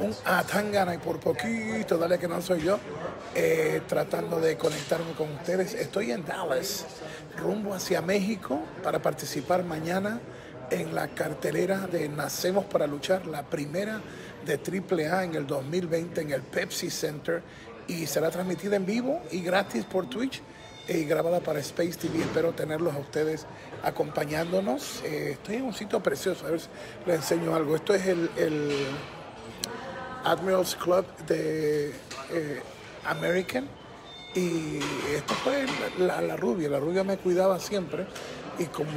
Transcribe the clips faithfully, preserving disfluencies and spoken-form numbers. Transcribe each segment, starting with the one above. un Atángana y por poquito, dale que no soy yo, eh, tratando de conectarme con ustedes. Estoy en Dallas, rumbo hacia México para participar mañana en la cartelera de Nacemos para Luchar, la primera de triple A en el dos mil veinte en el Pepsi Center, y será transmitida en vivo y gratis por Twitch y grabada para Space T V. Espero tenerlos a ustedes acompañándonos. Eh, estoy en un sitio precioso, a ver si les enseño algo. Esto es el, el Admirals Club de eh, American, y esto fue la, la rubia, la rubia me cuidaba siempre. Y como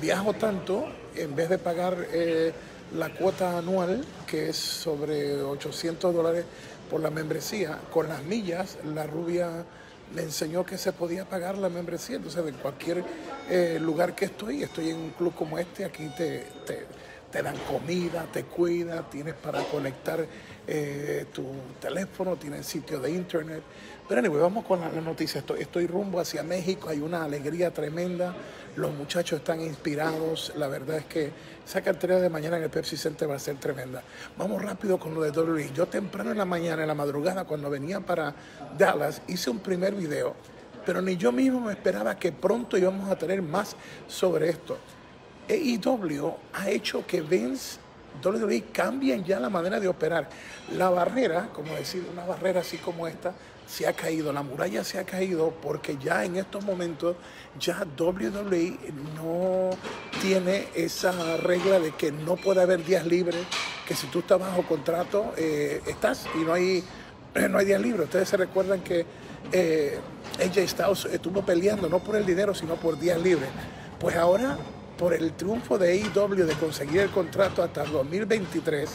viajo tanto, en vez de pagar eh, la cuota anual, que es sobre ochocientos dólares por la membresía, con las millas, la rubia me enseñó que se podía pagar la membresía. Entonces, en cualquier eh, lugar que estoy, estoy en un club como este, aquí te, te, te dan comida, te cuida, tienes para conectar eh, tu teléfono, tienes sitio de internet. Pero anyway, vamos con las noticias. Estoy, estoy rumbo hacia México, hay una alegría tremenda. Los muchachos están inspirados. La verdad es que esa cartelera de mañana en el Pepsi Center va a ser tremenda. Vamos rápido con lo de doble u doble u E. Yo temprano en la mañana, en la madrugada, cuando venía para Dallas, hice un primer video, pero ni yo mismo me esperaba que pronto íbamos a tener más sobre esto. A E W ha hecho que Vince, doble u doble u E cambien ya la manera de operar. La barrera, como decir, una barrera así como esta, se ha caído, la muralla se ha caído, porque ya en estos momentos ya doble u doble u E no tiene esa regla de que no puede haber días libres, que si tú estás bajo contrato eh, estás y no hay, no hay días libres. Ustedes se recuerdan que eh, A J Styles estuvo peleando no por el dinero sino por días libres. Pues ahora, por el triunfo de A E W de conseguir el contrato hasta el dos mil veintitrés,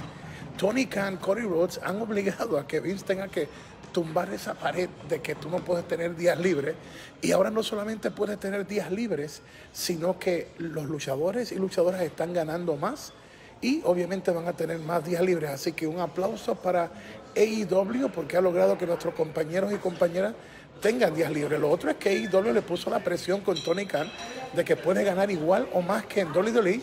Tony Khan, Cody Rhodes han obligado a que Vince tenga que tumbar esa pared de que tú no puedes tener días libres. Y ahora no solamente puedes tener días libres, sino que los luchadores y luchadoras están ganando más y obviamente van a tener más días libres. Así que un aplauso para A E W, porque ha logrado que nuestros compañeros y compañeras tengan días libres. Lo otro es que A E W le puso la presión con Tony Khan de que puede ganar igual o más que en doble u doble u E,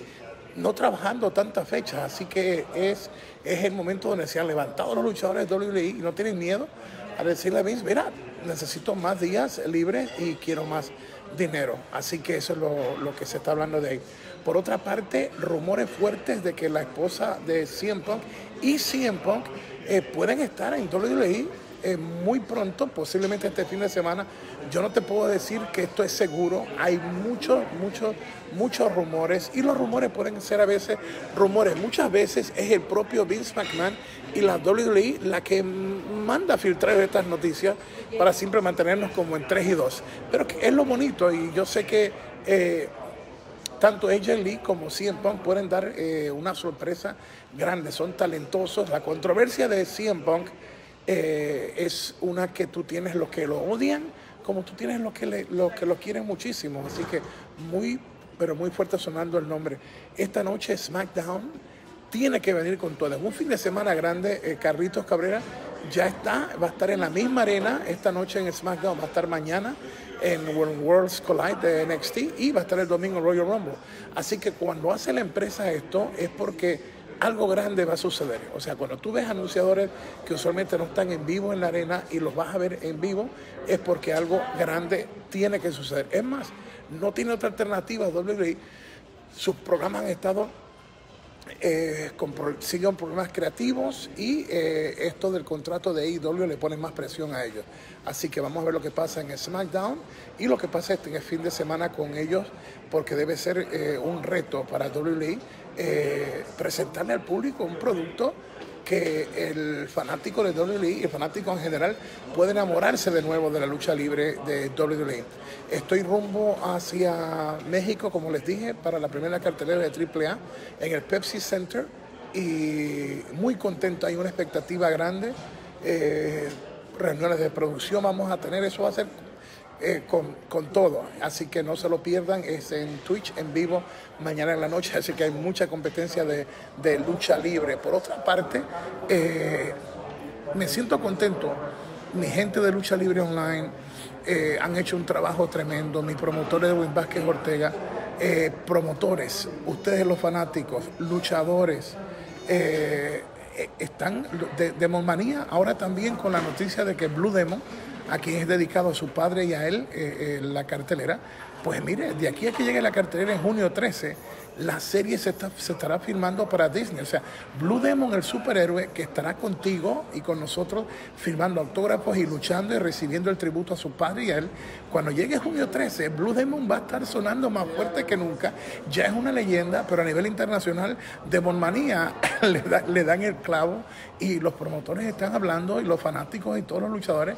no trabajando tantas fechas. Así que es, es el momento donde se han levantado los luchadores de doble u doble u E y no tienen miedo a decirle a Vince, mira, necesito más días libres y quiero más dinero. Así que eso es lo, lo que se está hablando de ahí. Por otra parte, rumores fuertes de que la esposa de C M Punk y C M Punk eh, pueden estar en doble u doble u E eh, muy pronto, posiblemente este fin de semana. Yo no te puedo decir que esto es seguro. Hay muchos, muchos, muchos rumores, y los rumores pueden ser a veces rumores. Muchas veces es el propio Vince McMahon y la doble u doble u E la que manda a filtrar estas noticias para siempre mantenernos como en tres y dos. Pero es lo bonito, y yo sé que eh, tanto A J Lee como C M Punk pueden dar eh, una sorpresa grande. Son talentosos. La controversia de C M Punk eh, es una que tú tienes los que lo odian, como tú tienes los que, le, los que lo quieren muchísimo. Así que muy, pero muy fuerte sonando el nombre. Esta noche SmackDown tiene que venir con todas. Un fin de semana grande. eh, Carlitos Cabrera ya está, va a estar en la misma arena esta noche en SmackDown, va a estar mañana en World's Collide de N X T y va a estar el domingo en Royal Rumble. Así que cuando hace la empresa esto es porque algo grande va a suceder. O sea, cuando tú ves anunciadores que usualmente no están en vivo en la arena y los vas a ver en vivo, es porque algo grande tiene que suceder. Es más, no tiene otra alternativa doble u doble u E. Sus programas han estado eh, con pro, siguen problemas creativos, y eh, esto del contrato de A E W le pone más presión a ellos. Así que vamos a ver lo que pasa en SmackDown y lo que pasa este fin de semana con ellos, porque debe ser eh, un reto para doble u doble u E Eh, presentarle al público un producto que el fanático de doble u doble u E y el fanático en general puede enamorarse de nuevo de la lucha libre de doble u doble u E. Estoy rumbo hacia México, como les dije, para la primera cartelera de triple A en el Pepsi Center, y muy contento, hay una expectativa grande. Eh, reuniones de producción vamos a tener, eso va a ser Eh, con, con todo, así que no se lo pierdan. Es en Twitch en vivo mañana en la noche, así que hay mucha competencia de, de lucha libre. Por otra parte, eh, me siento contento. Mi gente de Lucha Libre Online eh, han hecho un trabajo tremendo, mis promotores de Luis Vázquez Ortega, eh, promotores, ustedes los fanáticos, luchadores, eh, están de Demomanía ahora también con la noticia de que Blue Demon, a quien es dedicado a su padre y a él, eh, eh, la cartelera, pues mire, de aquí a que llegue la cartelera en junio trece, la serie se, está, se estará filmando para Disney. O sea, Blue Demon, el superhéroe, que estará contigo y con nosotros firmando autógrafos y luchando y recibiendo el tributo a su padre y a él. Cuando llegue junio trece, Blue Demon va a estar sonando más fuerte que nunca. Ya es una leyenda, pero a nivel internacional, Demomanía le, da, le dan el clavo, y los promotores están hablando, y los fanáticos y todos los luchadores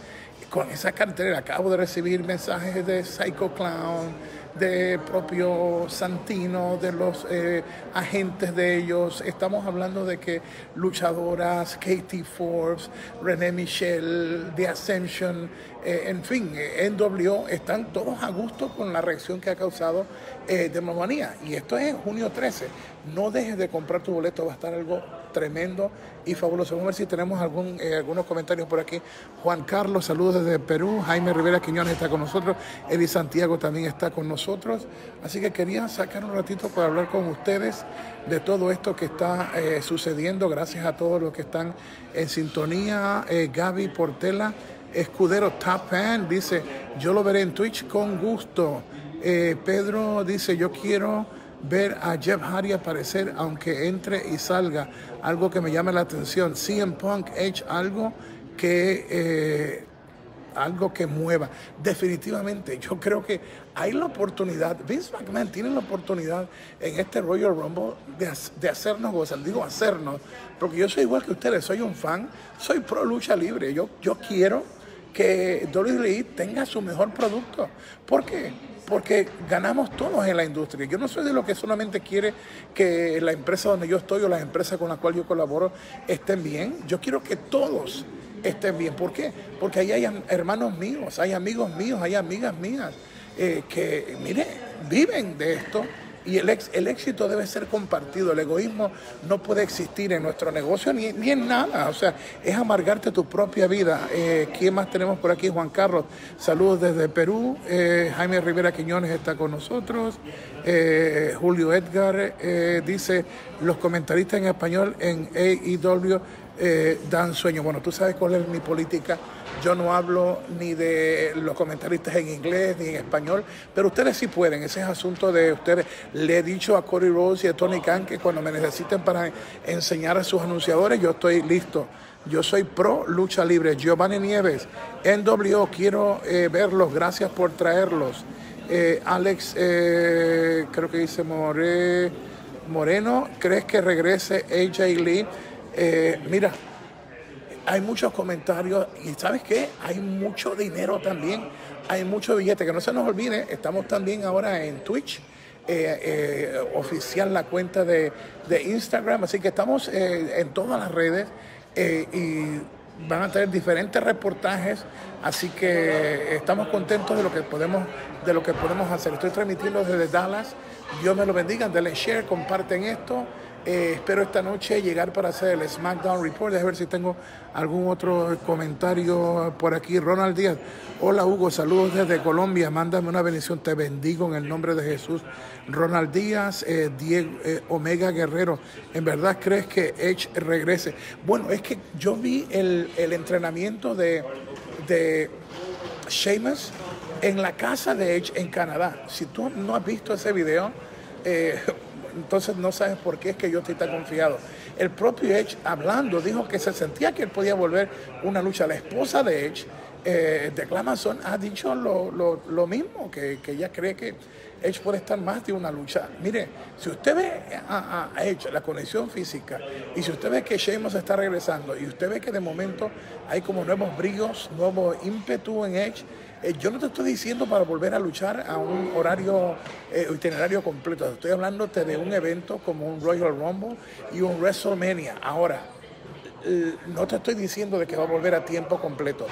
con esa cartelera. Acabo de recibir mensajes de Psycho Clown, de propio Santino, de los eh, agentes de ellos. Estamos hablando de que luchadoras, Katie Forbes, René Michelle, The Ascension, eh, en fin, eh, N W O, están todos a gusto con la reacción que ha causado eh, Demomanía. Y esto es en junio trece. No dejes de comprar tu boleto, va a estar algo tremendo y fabuloso. Vamos a ver si tenemos algún, eh, algunos comentarios por aquí. Juan Carlos, saludos desde Perú. Jaime Rivera Quiñones está con nosotros. Eddie Santiago también está con nosotros. Así que quería sacar un ratito para hablar con ustedes de todo esto que está eh, sucediendo. Gracias a todos los que están en sintonía. Eh, Gaby Portela Escudero Top Fan dice, yo lo veré en Twitch con gusto. Eh, Pedro dice, yo quiero ver a Jeff Hardy aparecer, aunque entre y salga, algo que me llame la atención. C M Punk, Edge, algo que eh, algo que mueva. Definitivamente, yo creo que hay la oportunidad, Vince McMahon tiene la oportunidad en este Royal Rumble de, de hacernos gozar. Digo hacernos, porque yo soy igual que ustedes, soy un fan, soy pro lucha libre. Yo, yo quiero que W W E tenga su mejor producto. ¿Por qué? Porque ganamos todos en la industria. Yo no soy de los que solamente quiere que la empresa donde yo estoy o las empresas con las cuales yo colaboro estén bien. Yo quiero que todos estén bien. ¿Por qué? Porque ahí hay hermanos míos, hay amigos míos, hay amigas mías eh, que, mire, viven de esto. Y el, ex, el éxito debe ser compartido. El egoísmo no puede existir en nuestro negocio ni, ni en nada. O sea, es amargarte tu propia vida. Eh, ¿Quién más tenemos por aquí? Juan Carlos, saludos desde Perú. Eh, Jaime Rivera Quiñones está con nosotros. Eh, Julio Edgar eh, dice, los comentaristas en español en A E W eh, dan sueño. Bueno, tú sabes cuál es mi política. Yo no hablo ni de los comentaristas en inglés ni en español, pero ustedes sí pueden, ese es asunto de ustedes. Le he dicho a Cody Rhodes y a Tony Khan que cuando me necesiten para enseñar a sus anunciadores, yo estoy listo. Yo soy pro lucha libre. Giovanni Nieves, N W O, quiero eh, verlos, gracias por traerlos. Eh, Alex, eh, creo que dice More, Moreno, ¿crees que regrese A J Lee? Eh, mira, hay muchos comentarios y ¿sabes qué? Hay mucho dinero también, hay mucho billete. Que no se nos olvide, estamos también ahora en Twitch, eh, eh, oficial la cuenta de, de Instagram, así que estamos eh, en todas las redes eh, y van a tener diferentes reportajes, así que estamos contentos de lo que podemos, de lo que podemos hacer. Estoy transmitiendo desde Dallas, Dios me lo bendiga, denle share, comparten esto. Eh, espero esta noche llegar para hacer el SmackDown Report. A ver si tengo algún otro comentario por aquí. Ronald Díaz, hola Hugo, saludos desde Colombia, mándame una bendición, te bendigo en el nombre de Jesús. Ronald Díaz, eh, Diego, eh, Omega Guerrero, ¿en verdad crees que Edge regrese? Bueno, es que yo vi el, el entrenamiento de, de Sheamus en la casa de Edge en Canadá. Si tú no has visto ese video, eh, entonces no sabes por qué es que yo estoy tan confiado. El propio Edge, hablando, dijo que se sentía que él podía volver una lucha. La esposa de Edge, eh, de Clamazon, ha dicho lo, lo, lo mismo, que, que ella cree que Edge puede estar más de una lucha. Mire, si usted ve a, a Edge, la conexión física, y si usted ve que Sheamus está regresando, y usted ve que de momento hay como nuevos bríos, nuevo ímpetu en Edge, eh, yo no te estoy diciendo para volver a luchar a un horario, eh, itinerario completo. Estoy hablándote de un evento como un Royal Rumble y un WrestleMania. Ahora, eh, no te estoy diciendo de que va a volver a tiempo completo.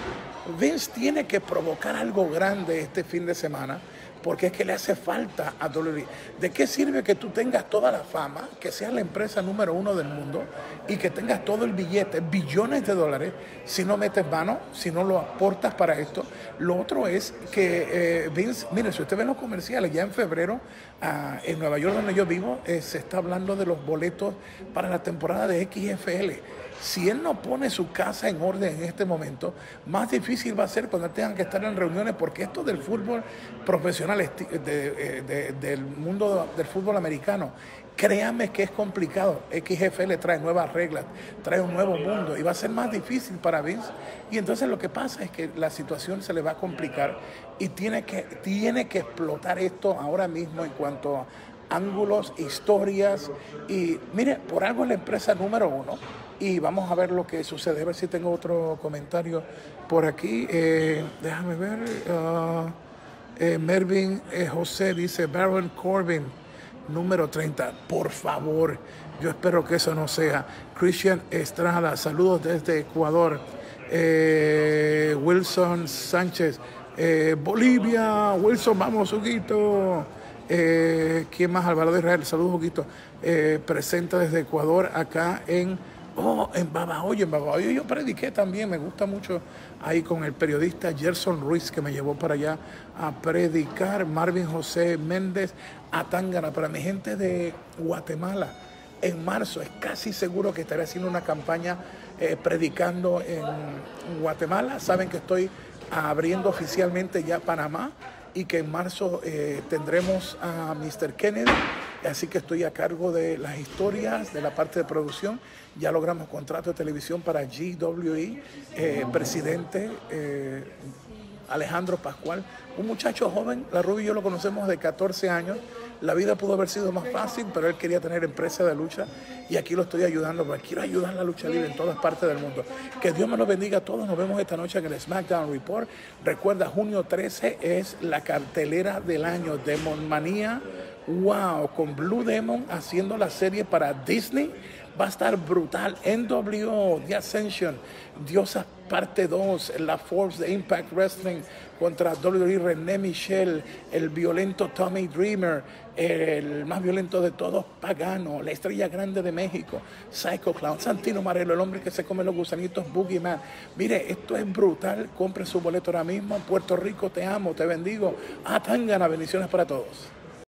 Vince tiene que provocar algo grande este fin de semana, porque es que le hace falta a W W E. ¿De qué sirve que tú tengas toda la fama, que seas la empresa número uno del mundo y que tengas todo el billete, billones de dólares, si no metes mano, si no lo aportas para esto? Lo otro es que eh, Vince, mire, si usted ve los comerciales, ya en febrero, ah, en Nueva York, donde yo vivo, eh, se está hablando de los boletos para la temporada de X F L. Si él no pone su casa en orden en este momento, más difícil va a ser cuando tengan que estar en reuniones, porque esto del fútbol profesional, de, de, de, del mundo del fútbol americano, créame que es complicado. X F L trae nuevas reglas, trae un nuevo mundo y va a ser más difícil para Vince. Y entonces lo que pasa es que la situación se le va a complicar y tiene que, tiene que explotar esto ahora mismo en cuanto a ángulos, historias. Y mire, por algo es la empresa número uno. Y vamos a ver lo que sucede. A ver si tengo otro comentario por aquí. Eh, déjame ver. Uh, eh, Mervin eh, José dice Baron Corbin número treinta. Por favor, yo espero que eso no sea. Christian Estrada, saludos desde Ecuador. Eh, Wilson Sánchez, eh, Bolivia. Wilson, vamos, Huguito. Eh, ¿Quién más? Alvarado Israel, saludos, Huguito. Eh, presenta desde Ecuador, acá en, oh, en Babahoyo. En Babahoyo yo prediqué también, me gusta mucho ahí con el periodista Gerson Ruiz, que me llevó para allá a predicar. Marvin José Méndez, Atángana, para mi gente de Guatemala. En marzo es casi seguro que estaré haciendo una campaña eh, predicando en Guatemala. Saben que estoy abriendo oficialmente ya Panamá y que en marzo eh, tendremos a mister Kennedy. Así que estoy a cargo de las historias, de la parte de producción. Ya logramos contrato de televisión para G W E, eh, presidente eh, Alejandro Pascual. Un muchacho joven, la Ruby y yo lo conocemos de catorce años. La vida pudo haber sido más fácil, pero él quería tener empresa de lucha y aquí lo estoy ayudando, porque quiero ayudar a la lucha libre en todas partes del mundo. Que Dios me los bendiga a todos. Nos vemos esta noche en el SmackDown Report. Recuerda, junio trece es la cartelera del año, Demomanía. Wow, con Blue Demon haciendo la serie para Disney. Va a estar brutal. N W O, The Ascension, Diosas parte dos, la Forbes de Impact Wrestling contra W W E, René Michelle, el violento Tommy Dreamer, el más violento de todos, Pagano, la estrella grande de México, Psycho Clown, Santino Marello, el hombre que se come los gusanitos, Boogeyman. Mire, esto es brutal. Compre su boleto ahora mismo. Puerto Rico, te amo, te bendigo. Atángana, bendiciones para todos.